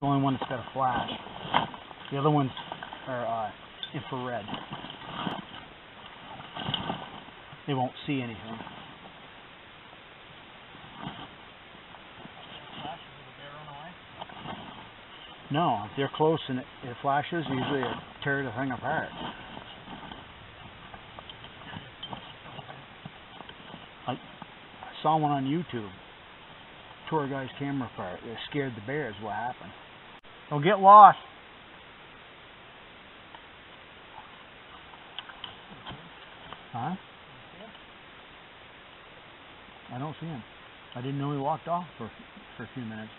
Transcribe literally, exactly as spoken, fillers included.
The only one that's got a flash. The other ones are uh, infrared. They won't see anything. No, if they're close and it, it flashes, usually it tears the thing apart. I, I saw one on YouTube. Tore a guy's camera apart. It scared the bears. What happened? Don't get lost. Huh? I don't see him. I didn't know he walked off for for a few minutes.